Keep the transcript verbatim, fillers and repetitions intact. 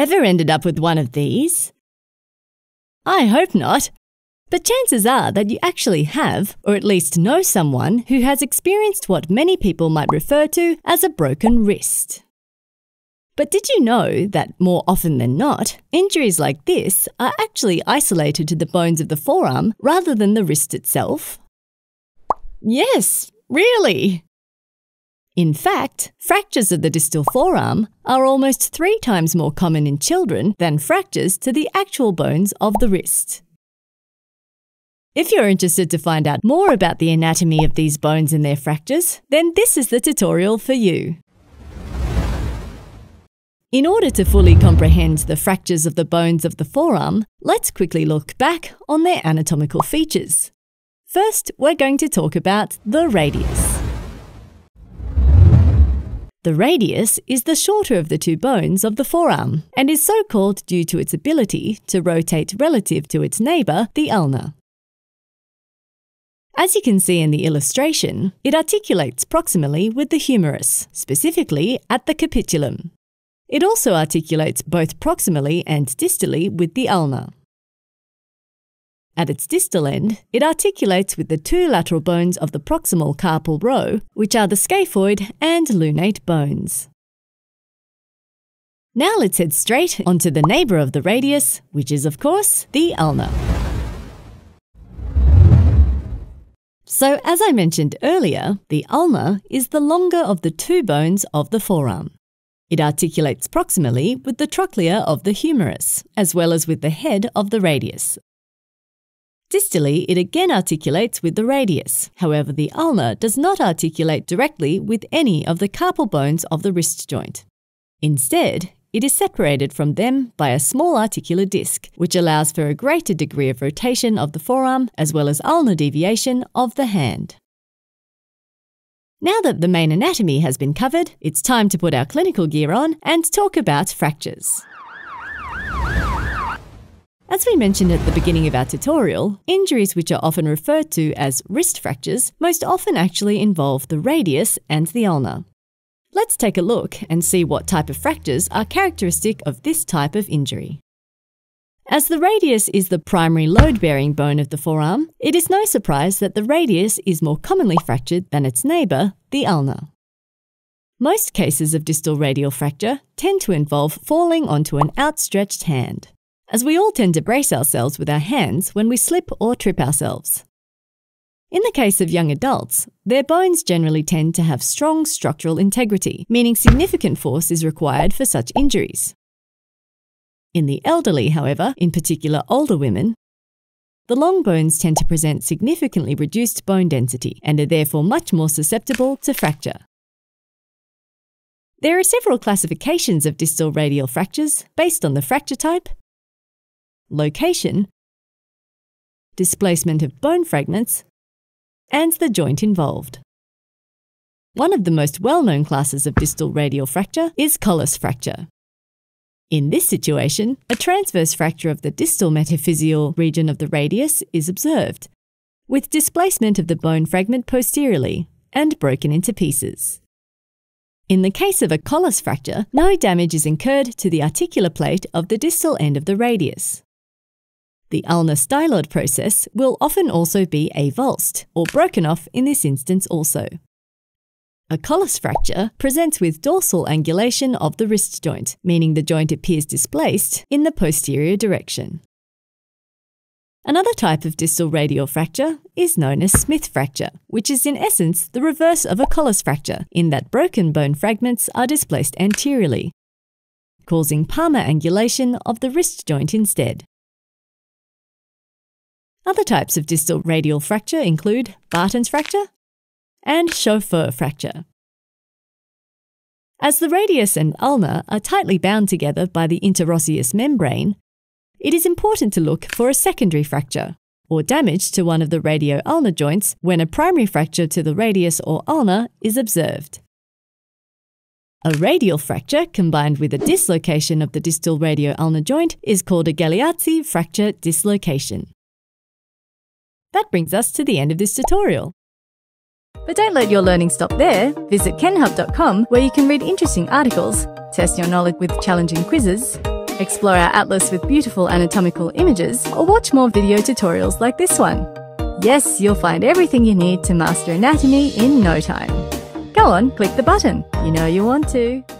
ever ended up with one of these? I hope not, but chances are that you actually have, or at least know someone who has experienced what many people might refer to as a broken wrist. But did you know that more often than not, injuries like this are actually isolated to the bones of the forearm rather than the wrist itself? Yes, really! In fact, fractures of the distal forearm are almost three times more common in children than fractures to the actual bones of the wrist. If you're interested to find out more about the anatomy of these bones and their fractures, then this is the tutorial for you. In order to fully comprehend the fractures of the bones of the forearm, let's quickly look back on their anatomical features. First, we're going to talk about the radius. The radius is the shorter of the two bones of the forearm and is so called due to its ability to rotate relative to its neighbour, the ulna. As you can see in the illustration, it articulates proximally with the humerus, specifically at the capitulum. It also articulates both proximally and distally with the ulna. At its distal end, it articulates with the two lateral bones of the proximal carpal row, which are the scaphoid and lunate bones. Now let's head straight onto the neighbour of the radius, which is, of course, the ulna. So, as I mentioned earlier, the ulna is the longer of the two bones of the forearm. It articulates proximally with the trochlea of the humerus, as well as with the head of the radius. Distally, it again articulates with the radius. However, the ulna does not articulate directly with any of the carpal bones of the wrist joint. Instead, it is separated from them by a small articular disc, which allows for a greater degree of rotation of the forearm as well as ulnar deviation of the hand. Now that the main anatomy has been covered, it's time to put our clinical gear on and talk about fractures. As we mentioned at the beginning of our tutorial, injuries which are often referred to as wrist fractures most often actually involve the radius and the ulna. Let's take a look and see what type of fractures are characteristic of this type of injury. As the radius is the primary load-bearing bone of the forearm, it is no surprise that the radius is more commonly fractured than its neighbour, the ulna. Most cases of distal radial fracture tend to involve falling onto an outstretched hand, as we all tend to brace ourselves with our hands when we slip or trip ourselves. In the case of young adults, their bones generally tend to have strong structural integrity, meaning significant force is required for such injuries. In the elderly, however, in particular older women, the long bones tend to present significantly reduced bone density and are therefore much more susceptible to fracture. There are several classifications of distal radial fractures based on the fracture type, location, displacement of bone fragments, and the joint involved. One of the most well-known classes of distal radial fracture is Colles fracture. In this situation, a transverse fracture of the distal metaphyseal region of the radius is observed, with displacement of the bone fragment posteriorly and broken into pieces. In the case of a Colles fracture, no damage is incurred to the articular plate of the distal end of the radius. The ulnar styloid process will often also be avulsed, or broken off in this instance also. A Colles fracture presents with dorsal angulation of the wrist joint, meaning the joint appears displaced in the posterior direction. Another type of distal radial fracture is known as Smith fracture, which is in essence the reverse of a Colles fracture in that broken bone fragments are displaced anteriorly, causing palmar angulation of the wrist joint instead. Other types of distal radial fracture include Barton's fracture and Chauffeur fracture. As the radius and ulna are tightly bound together by the interosseous membrane, it is important to look for a secondary fracture, or damage to one of the radio-ulnar joints when a primary fracture to the radius or ulna is observed. A radial fracture combined with a dislocation of the distal radio-ulnar joint is called a Galeazzi fracture dislocation. That brings us to the end of this tutorial. But don't let your learning stop there. Visit kenhub dot com where you can read interesting articles, test your knowledge with challenging quizzes, explore our atlas with beautiful anatomical images, or watch more video tutorials like this one. Yes, you'll find everything you need to master anatomy in no time. Go on, click the button. You know you want to.